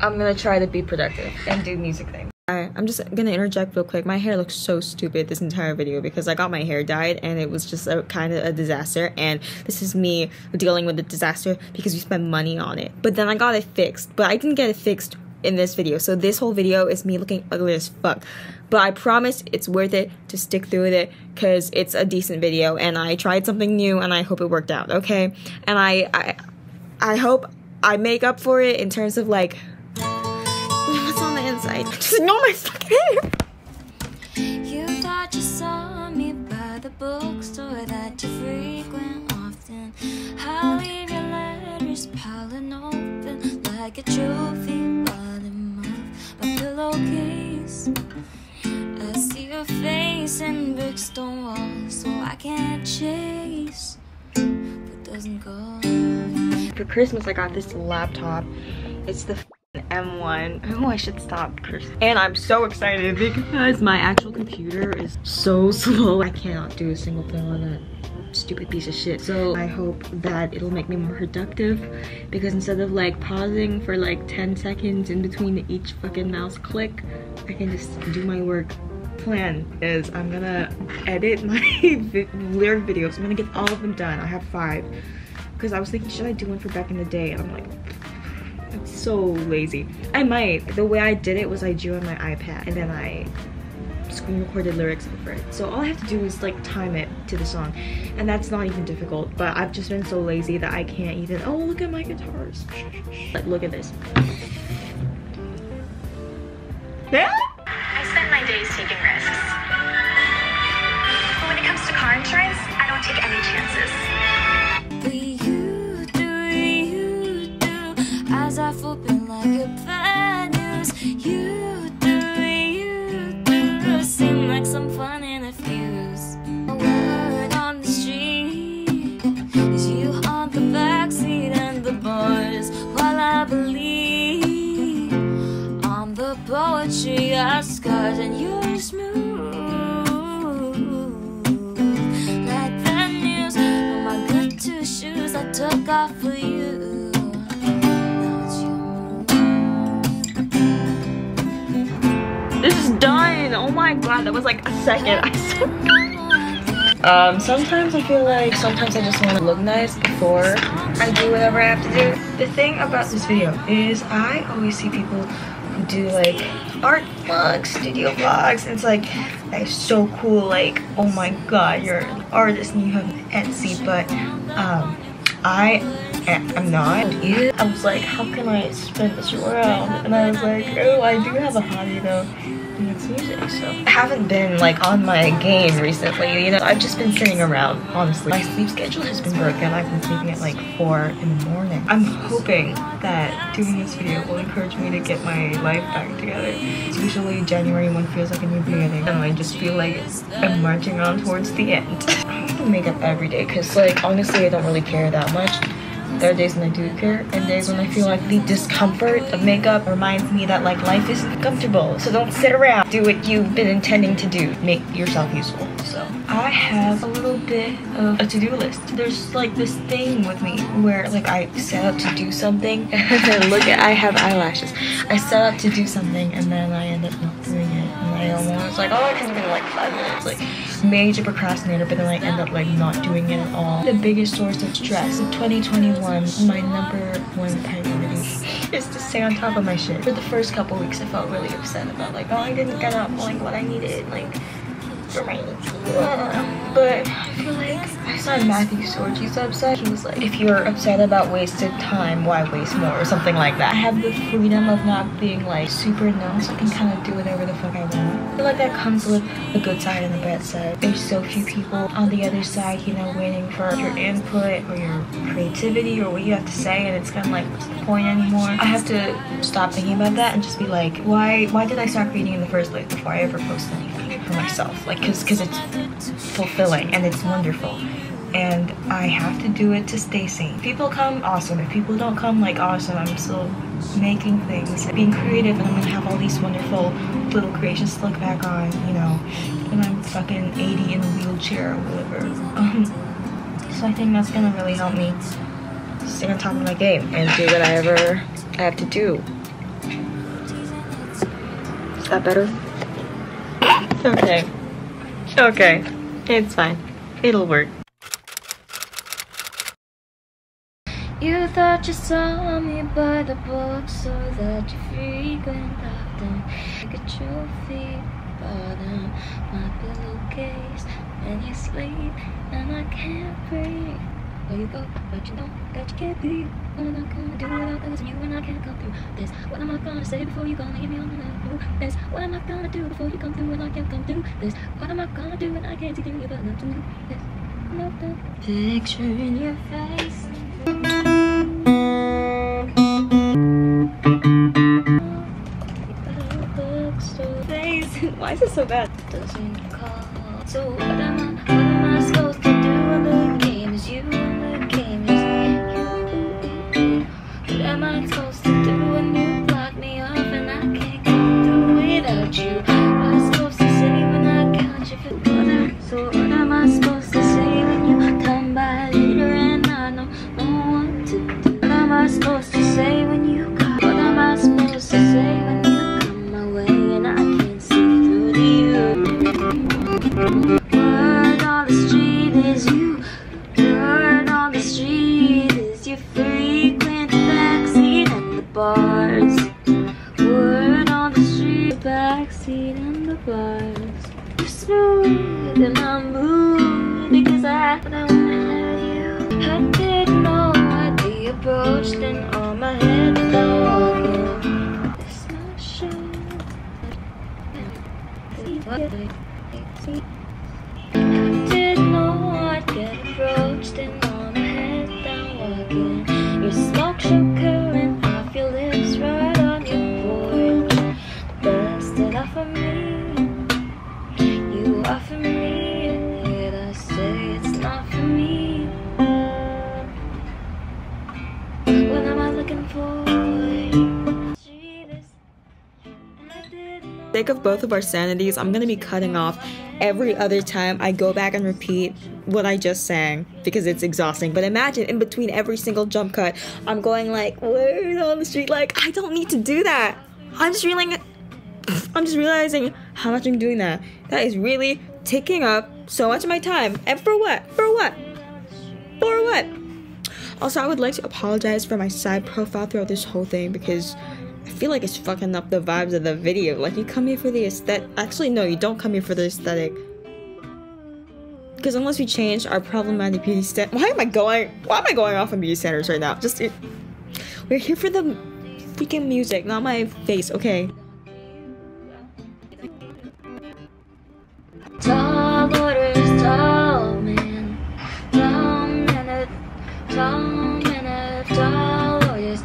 I'm gonna try to be productive and do music things. Alright, I'm just gonna interject real quick. My hair looks so stupid this entire video because I got my hair dyed and it was just kind of a disaster, and this is me dealing with the disaster because we spent money on it. But then I got it fixed, but I didn't get it fixed in this video, so this whole video is me looking ugly as fuck. But I promise it's worth it to stick through with it because it's a decent video and I tried something new and I hope it worked out, okay? And I hope I make up for it in terms of like what's on the inside. Just ignore my fucking hair. You thought you saw me by the bookstore that you frequent often. I'll leave your letters piling open like a trophy bottom of a pillowcase. I see your face in brickstone walls, so I can't chase. That doesn't go. For Christmas, I got this laptop. It's the M1. Oh, I should stop. And I'm so excited because my actual computer is so slow. I cannot do a single thing on that stupid piece of shit. So I hope that it'll make me more productive, because instead of like pausing for like 10 seconds in between each fucking mouse click, I can just do my work. Plan is I'm gonna edit my lyric videos. I'm gonna get all of them done. I have 5. Because I was thinking, should I do one for back in the day? And I'm like, I'm so lazy. I might. The way I did it was I drew on my iPad and then I screen recorded lyrics over it. So all I have to do is like time it to the song, and that's not even difficult, but I've just been so lazy that I can't even. Oh, look at my guitars. Like, look at this. Yeah? I spend my days taking risks. But when it comes to car insurance, I don't take any chances. Eyes are open like a bad news. You do seem like some fun in a fuse. A word on the street is you on the backseat and the borders. While I believe on the poetry I scars, and you're smooth like the news. On my good 2 shoes I took off for you. This is done! Oh my god, that was like a second. I swear. Sometimes I feel like sometimes I just want to look nice before I do whatever I have to do. The thing about this video is I always see people who do like art vlogs, studio vlogs, and it's like, that's so cool, like, oh my god, you're an artist and you have an Etsy, but I'm not. I was like, how can I spin this around? And I was like, oh, I do have a hobby though, and it's music, so. I haven't been like on my game recently, you know? I've just been sitting around, honestly. My sleep schedule has been broken. I've been sleeping at like 4 in the morning. I'm hoping that doing this video will encourage me to get my life back together. It's usually January 1 feels like a new beginning, and I just feel like I'm marching on towards the end. I have to make up every day, because like, honestly, I don't really care that much. There are days when I do care, and days when I feel like the discomfort of makeup reminds me that like life isn't comfortable. So don't sit around. Do what you've been intending to do. Make yourself useful. So I have a little bit of a to-do list. There's like this thing with me where like I set up to do something. Look at, I have eyelashes. I set up to do something and then I end up not doing it. And I almost like, oh, it could have been like 5 minutes. Like major procrastinator, but then I end up like not doing it at all. The biggest source of stress in 2021. My #1 priority is to stay on top of my shit. For the first couple weeks I felt really upset about like, oh, I didn't get up like what I needed like for my needs. But I feel like I saw Matthew Sorgi's website. He was like, if you're upset about wasted time, why waste more, or something like that. I have the freedom of not being like super numb, so I can kind of do whatever the fuck I want. I feel like that comes with the good side and the bad side. There's so few people on the other side, you know, waiting for your input or your creativity or what you have to say, and it's kind of like, what's the point anymore? I have to stop thinking about that and just be like, why did I start creating in the first place before I ever posted anything for myself? Like, cause it's fulfilling and it's wonderful. And I have to do it to stay sane. If people come, awesome. If people don't come, like, awesome. I'm still making things, being creative, and I'm gonna have all these wonderful little creations to look back on, you know, when I'm fucking 80 in a wheelchair or whatever. So I think that's gonna really help me stay on top of my game and do whatever I have to do. Is that better? Okay. Okay. It's fine. It'll work. You thought you saw me by the book, so that you frequent often. Like a trophy bottom, my pillowcase, and you sleep, and I can't breathe. Where you go, but you know that you can't be. What am I gonna do without those and you and I can't come through this? What am I gonna say before you gonna hit me on the mouth? This? What am I gonna do before you come through and I can't come through this? What am I gonna do when I can't see through you but not to do this? Nothing. Picture in your face. Why is it so bad? Doesn't call. So what am I supposed to do when the game is you and the game is me? What am I supposed to do when you block me off and I can't come through without you? What am I supposed to say when I count you for mother? So what am I supposed to say when you come by later and I don't know what to do? What am I supposed to say when you call? What am I supposed to say when you come my way and I can't see through to you? Word on the street is you. Word on the street is your frequent backseat and the bars. Word on the street, backseat and the bars. You smooth and I move because I don't want to have you. Approached and on my head is walking. It's not sure. I didn't know I'd get approached and on my head down walking. Your smoke shook current off your lips right on your porch. Best it off of me. You offer me, and yet I say it's not for me. For the sake of both of our sanities, I'm gonna be cutting off every other time I go back and repeat what I just sang because it's exhausting. But imagine in between every single jump cut, I'm going like word on the street. Like I don't need to do that. I'm just realizing how much I'm doing that. That is really taking up so much of my time. And for what? For what? For what? Also, I would like to apologize for my side profile throughout this whole thing because I feel like it's fucking up the vibes of the video. Like, you come here for the aesthetic. Actually, no, you don't come here for the aesthetic. Because unless we change our problematic beauty standards. Why am I going off on beauty standards right now? We're here for the freaking music, not my face, okay? Tall orders, tall man. Tall man of tall lawyers.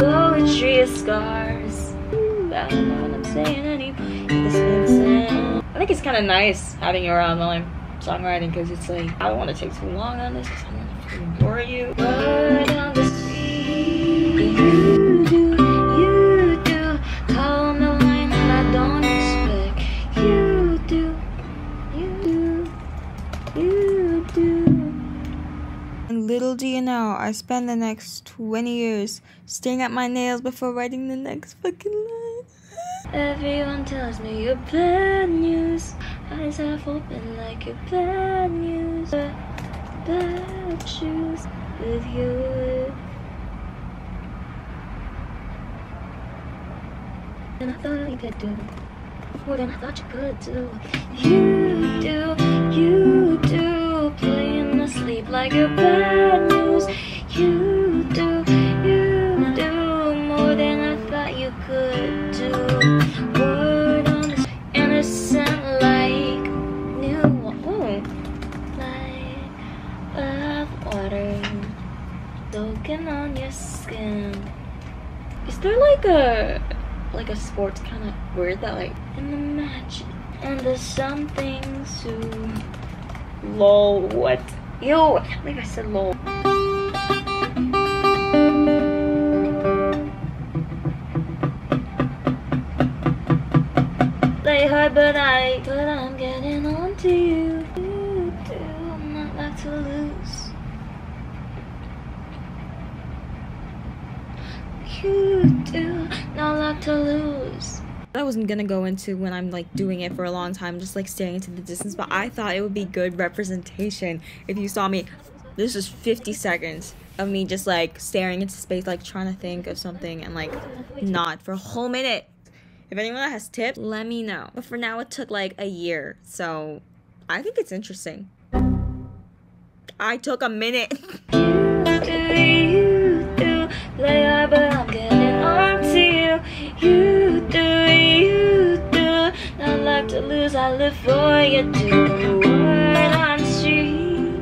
Poetry of scars. Ooh, I don't know what I'm saying anyway. I think it's kind of nice having you around while I'm songwriting because it's like I don't want to take too long on this because I'm gonna fucking bore you. Word on the street, you do call on the line that I don't expect. You do. Little do you know, I spent the next 20 years staring at my nails before writing the next fucking line. Everyone tells me you're bad news. Eyes half open like you're bad news. Bad shoes with you. And I thought you could do more than I thought you could do. You do playing the sleep like your bad news. You do more than I thought you could do. Word on the innocent like new. Ooh. Like bath water soaking on your skin. Is there like a sports kind of word that like in the match and there's something soon? Lol, what? Yo, I can't believe I said lol. Play hard but I, but I'm getting on to you. I'm not like to lose. You do not like to lose. I wasn't gonna go into when I'm like doing it for a long time, just like staring into the distance, but I thought it would be good representation if you saw me. This is 50 seconds of me just like staring into space, like trying to think of something and like not for a whole minute. If anyone has tips, let me know. But for now, it took like a year, so I think it's interesting. I took a minute. To lose, I live for you. Do the word on the street.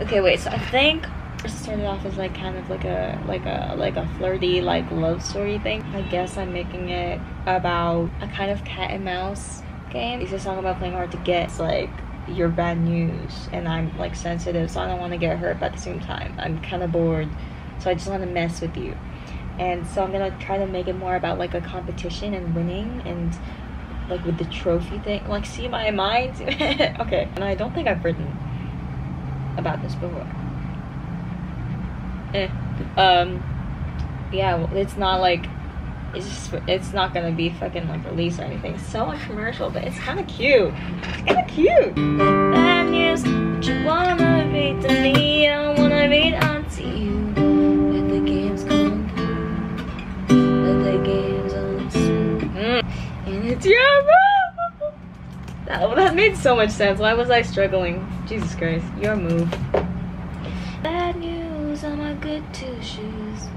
Okay, wait. So I think it started off as like kind of like a flirty like love story thing. I guess I'm making it about a kind of cat and mouse game. It's just talking about playing hard to get. It's like you're bad news, and I'm like sensitive, so I don't want to get hurt. But at the same time, I'm kind of bored, so I just want to mess with you. And so I'm gonna try to make it more about like a competition and winning and. Like with the trophy thing, like see my mind. Okay, and I don't think I've written about this before. Yeah, well, it's not like it's just it's not gonna be fucking like released or anything. It's so uncommercial, but it's kind of cute. It's kind of cute. Bad news, what you wanna read to me? I wanna read onto you. Let the games come through. Let the games on soon. Yeah, bro. That made so much sense. Why was I struggling? Jesus Christ, your move. Bad news, I'm a good two shoes.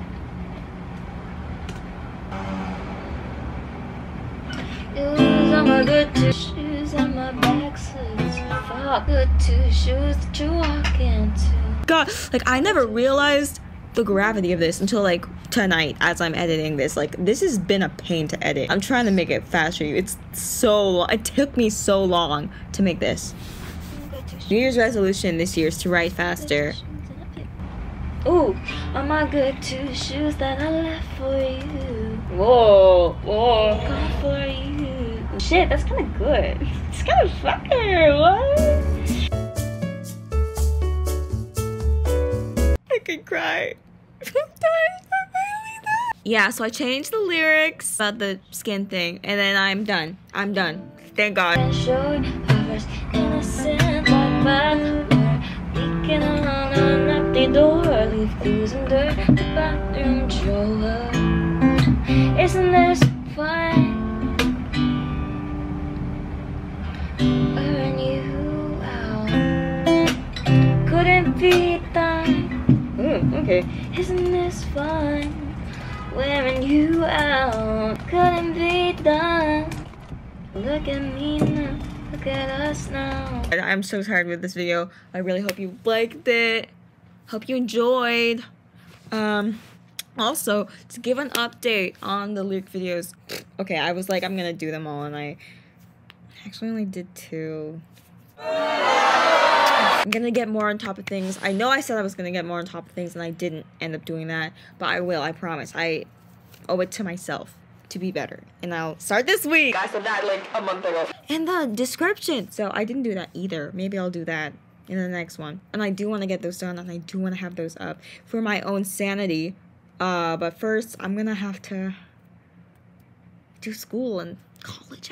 News, I'm a good two shoes. I'm a backslid. Fuck, good two shoes that you walk into. God, like I never realized the gravity of this until like tonight as I'm editing this. Like this has been a pain to edit. I'm trying to make it fast for you. It's so long. It took me so long to make this. New Year's resolution this year is to write faster. Ooh, I'm my good two shoes that I left for you. Whoa, whoa. Go for you. Shit, that's kind of good. It's kind of fucker. What? I could cry. Yeah, so I changed the lyrics about the skin thing, and then I'm done. I'm done. Thank God. Isn't this fun? Burn you out. Couldn't be done. Okay. Isn't this fun? Wearing you out. Couldn't be done. Look at me now. Look at us now. I'm so tired with this video. I really hope you liked it. Hope you enjoyed. Also, to give an update on the lyric videos. Okay, I was like, I'm gonna do them all, and I actually only did 2. I'm gonna get more on top of things. I know I said I was gonna get more on top of things and I didn't end up doing that, but I will, I promise. I owe it to myself to be better, and I'll start this week. I said that like a month ago. And the description. So I didn't do that either. Maybe I'll do that in the next one. And I do wanna get those done, and I do wanna have those up for my own sanity. But first, I'm gonna have to do school and college.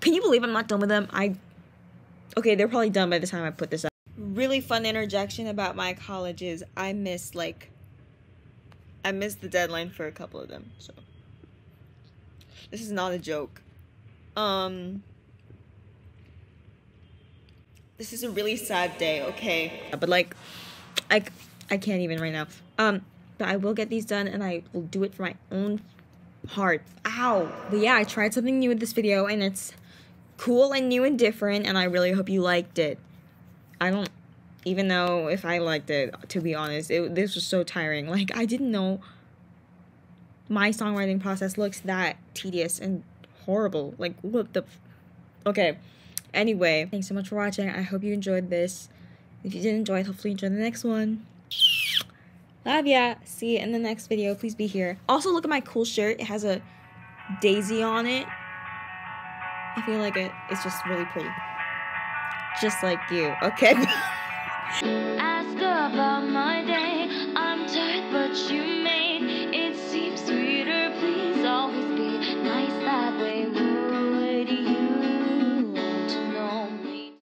Can you believe I'm not done with them? Okay, they're probably done by the time I put this up. Really fun interjection about my colleges. I missed the deadline for a couple of them, so. This is not a joke. This is a really sad day, okay? But like, I can't even right now. But I will get these done, and I will do it for my own heart. Ow! But yeah, I tried something new with this video, and it's cool and new and different, and I really hope you liked it. I don't even know if I liked it, to be honest. This was so tiring. Like, I didn't know my songwriting process looks that tedious and horrible. Like, what the... Okay. Anyway, thanks so much for watching. I hope you enjoyed this, If you did enjoy it, hopefully you enjoy the next one. Love ya. See you in the next video. Please be here. Also, look at my cool shirt. It has a daisy on it. I feel like it's just really pretty. Just like you. Okay. Ask about my day.